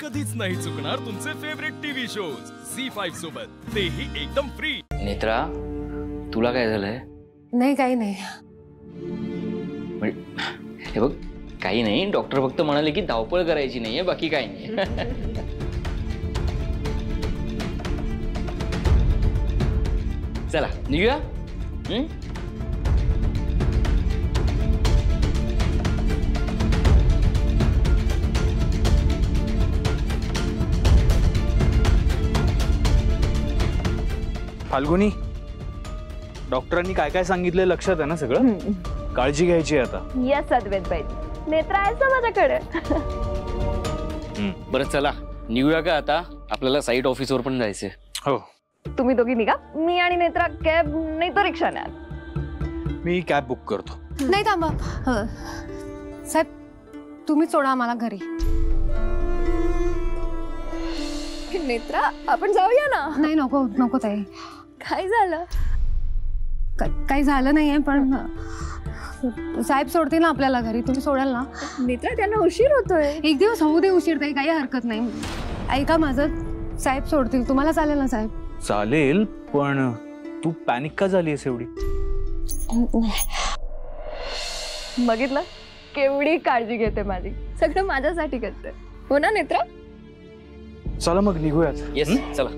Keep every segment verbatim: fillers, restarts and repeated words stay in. कधीच नाही चुकणार तुमचे favourite TV shows Zee five सोबत, तेही एकदम फ्री। नेत्रा, तुला काय झालंय? नाही काही नाही। हे बघ, काही नाही, डॉक्टर फक्त म्हणाले की धावपळ करायची नाहीये, बाकी काही नाही। चला निघूया। फाल्गुनी, डॉक्टरांनी काय काय सांगितलं लक्षात आहे ना सगळं? काळजी घ्यायची आता। यस अद्वैत भाई, नेत्र आहे ना माझ्याकडे। बरं चला निघूया का आता? आपल्याला साईट ऑफिसवर पण जायचंय। हो, तुम्ही दोघी निघा, मी आणि नेत्रा कॅब नाही तर रिक्षा ने। मी कॅब बुक करतो। नाही थांबा साहेब, तुम्ही सोडा आम्हाला घरी। नेत्रा, आपण जाऊया ना। नाही नको नको ताई। काय झालं? काही झालं नाहीये, पण साहेब सोडतील ना आपल्याला घरी। तुम्ही सोडाल ना? नेत्रा, त्यांना उशीर होतोय। एक दिवस होऊ दे उशीर ताई, काही हरकत नाही। ऐका माझं, साहेब सोडतील तुम्हाला, चालेल ना साहेब? चालेल, पण तू पॅनिक का झाली आहेस एवढी? बघितलं केवढी काळजी घेते माझी, सगळं माझ्यासाठी करते। हो ना नेत्रा? चला मग निघूयात। येस चला।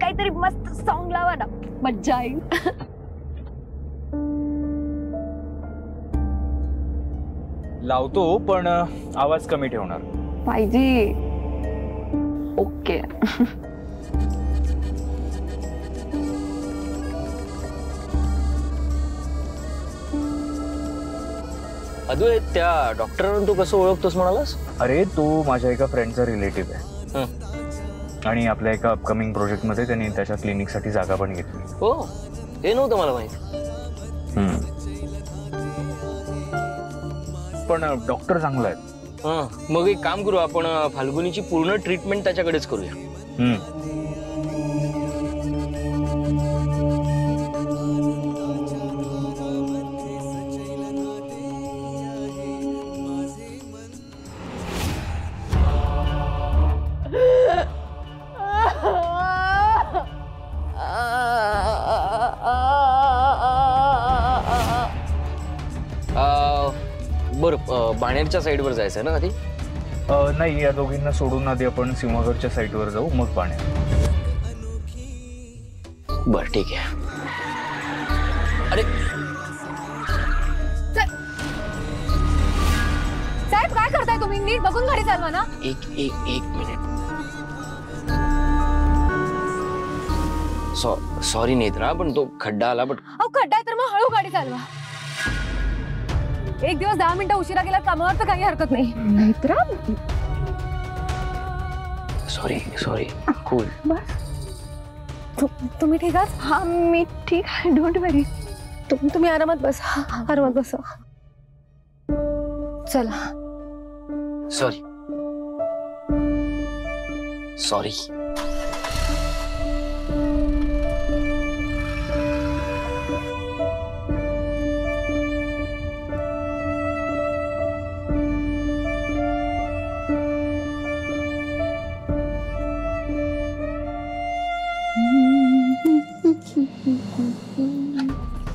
काहीतरी मस्त सॉन्ग लावा ना, मज्जा येईल। लावतो, पण आवाज कमी ठेवणार पाहिजे। ओके। अद्वैत, त्या डॉक्टरांना तू कसं ओळखतोस म्हणालास? अरे तो माझ्या एका फ्रेंडचा रिलेटिव्ह आहे, आणि आपल्या एका अपकमिंग प्रोजेक्ट मध्ये त्यांनी त्याच्या क्लिनिक साठी जागा पण घेतली। हो, हे नव्हतं मला माहिती, पण डॉक्टर चांगला आहे। मग एक काम करू आपण, फाल्गुनीची पूर्ण ट्रीटमेंट त्याच्याकडेच करूया। बाणेरच्या साईडवर जायचं आहे ना आधी? नाही, या दोघींना सोडून आधी आपण सिंहगडच्या साईडवर जाऊ, मग बाणेर। बर ठीक आहे। अरे साहेब, काय करताय तुम्ही? नीट बघून गाडी चालवा ना। एक एक एक मिनिट। सॉ सॉरी नेत्रा, पण तो खड्डा आला। बट अहो खड्डा आहे तर मग हळू गाडी चालवा। एक दिवस दहा मिनिटं उशिरा गेला कामावर तर काही हरकत नाही। Netra, sorry sorry. कूल, बस तुम्ही ठीक आहात? हां मी ठीक आहे, डोंट वरी। तुम्ही आरामात बसा, आरामात बसा। चला। Sorry sorry.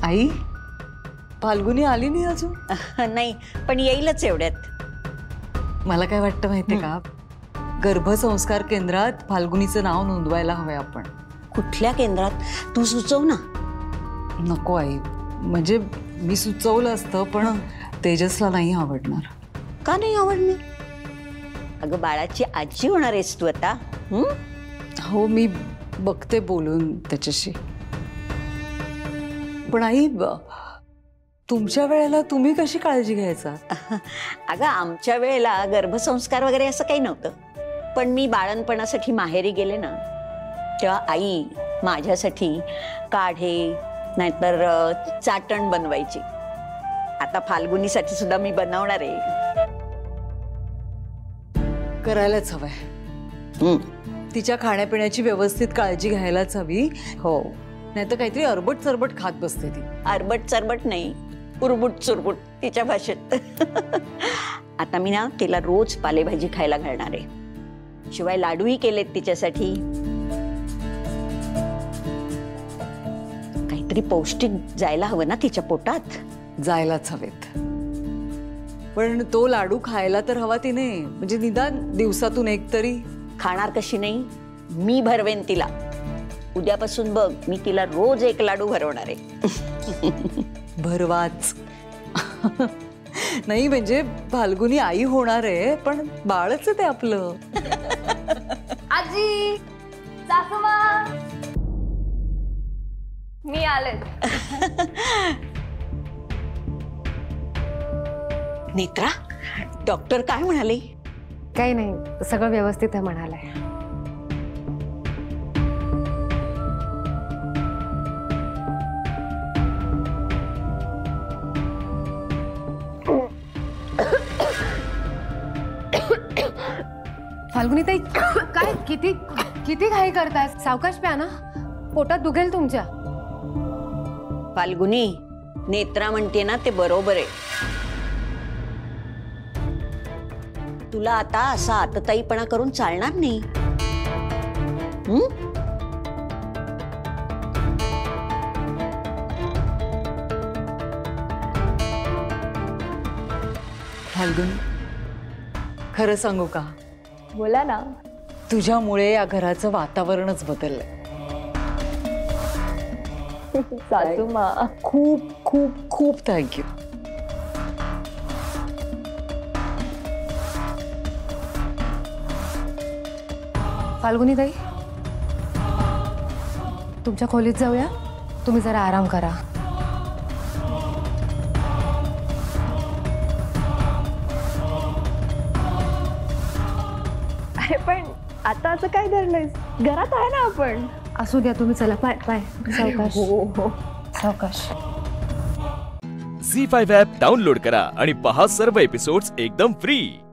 आई, फाल्गुनी आली नाही अजून? नाही, पण येईलच एवढ्यात। मला काय वाटतं माहितीये का, गर्भसंस्कार केंद्रात फाल्गुनीचं नाव नोंदवायला हवंय आपण। कुठल्या केंद्रात तू सुचव ना। नको आई, म्हणजे मी सुचवलं असतं पण तेजसला नाही आवडणार। का नाही आवडणार? अगं बाळाची आजी होणार आहेस तू आता। हो, मी बघते बोलून त्याच्याशी। पण आई, तुमच्या वेळेला तुम्ही कशी काळजी घ्यायचा? अगं आमच्या वेळेला गर्भसंस्कार वगैरे असं काही नव्हतं, पण मी बाळणपणासाठी माहेरी गेले ना, तेव्हा आई माझ्यासाठी काढे, नाहीतर चाटण बनवायची। आता फाल्गुनीसाठी सुद्धा मी बनवणार आहे। करायलाच हवं, तिच्या खाण्यापिण्याची व्यवस्थित काळजी घ्यायलाच हवी। हो, नाहीतर काहीतरी अरबट चरबट खात बसते ती। अरबट चरबट नाही, उरबुट चुरबुट तिच्या भाषेत। आता मी ना तिला रोज पालेभाजी खायला घालणार आहे, शिवाय लाडूही केलेत तिच्यासाठी। काहीतरी पौष्टिक जायला हवं ना तिच्या पोटात। जायलाच हवेत, पण तो लाडू खायला तर हवा तिने, म्हणजे निदान दिवसातून एक तरी। खाणार कशी नाही, मी भरवेन तिला। उद्यापासून बघ, मी तिला रोज एक लाडू भरवणार आहे। भरवाच। नाही म्हणजे फाल्गुनी आई होणार आहे, पण बाळच ते आपलं। आजी, सासूमा, मी आले। नेत्रा, डॉक्टर काय म्हणाले? काही नाही, सगळं व्यवस्थित आहे म्हणाले। फाल्गुनी ताई, काय किती किती घाई करताय? सावकाश प्या ना, पोटात दुखेल तुमच्या। फाल्गुनी, नेत्रा म्हणते ना ते बरोबर आहे। तुला आता असा आतताईपणा करून चालणार नाही। हम्म फाल्गुनी, खरं सांगू का? बोला ना। तुझ्यामुळे या घराचं वातावरणच बदललंय। सासूमा, खूप खूप खूप थँक्यू। फाल्गुनी ताई, तुमच्या खोलीत जाऊया, तुम्ही जरा आराम करा। आता असं काय धरलंयस? घरात आहे ना आपण। असू द्या, तुम्ही चला। पाय पाय सावकाश। हो हो सावकाश। झी फाईव्ह ॲप डाउनलोड करा आणि पहा सर्व एपिसोड्स एकदम फ्री।